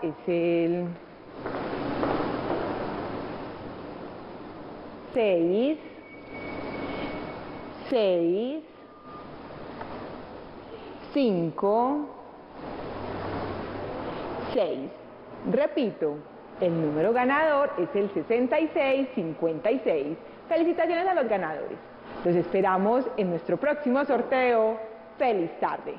cual es el 6, 6, 5, 6. Repito, el número ganador es el 6656. Felicitaciones a los ganadores. Los esperamos en nuestro próximo sorteo. ¡Feliz tarde!